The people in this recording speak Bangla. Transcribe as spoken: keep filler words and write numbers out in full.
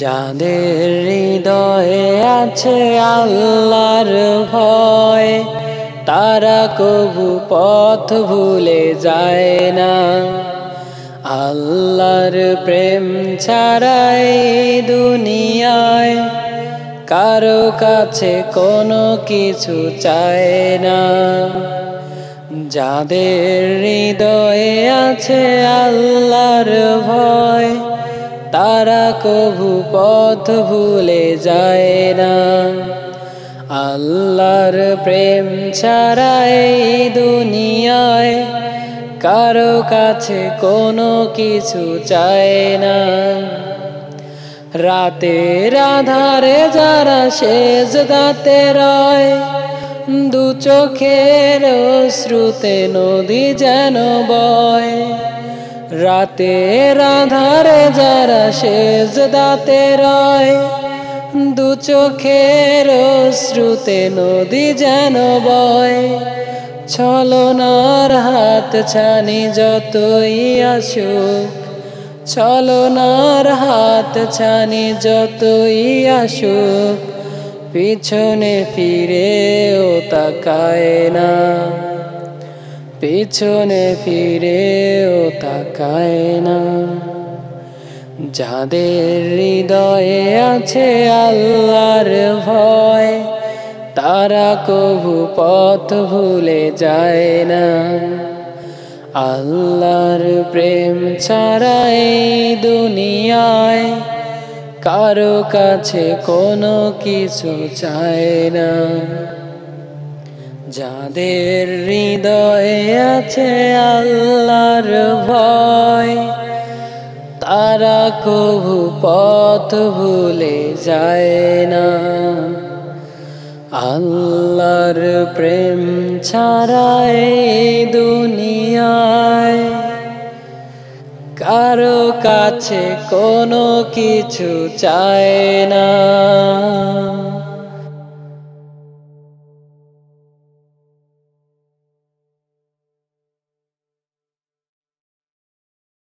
যাদের হৃদয়ে আছে আল্লাহর ভয়, তারা কবু পথ ভুলে যায় না। আল্লাহর প্রেম ছাড়া এই দুনিয়ায় কারো কাছে কোনো কিছু চায় না। যাদের হৃদয়ে আছে আল্লাহর ভয়, তারা কবু পথ ভুলে যায় না। আল্লাহর প্রেম ছাড়া এই দুনিয়ায় কারো কাছে কোনো কিছু চায় না। রাতের আধারে যারা সেজদাতে রয়, দু চোখের অশ্রুতে নদী যেন বয়। রাতের আধারে যারা সেজদাতে রয়, দু চোখের অশ্রুতে নদী যেন বয়। ছলনার হাত ছানি যতই আসুক, ছলনার হাত ছানি যতই আসুক, পিছনে ফিরেও তাকায় না, পিছনে ফিরেও তাকায় না। যাদের হৃদয়ে আছে আল্লাহর ভয়, তারা কবু পথ ভুলে যায় না। আল্লাহর প্রেম ছাড়া এই দুনিয়ায় কারো কাছে কোনো কিছু চায় না। যাদের হৃদয়ে আছে আল্লাহর ভয়, তারা কবু পথ ভুলে যায় না। আল্লাহর প্রেম ছাড়া এই দুনিয়ায় কারো কাছে কোনো কিছু চায় না।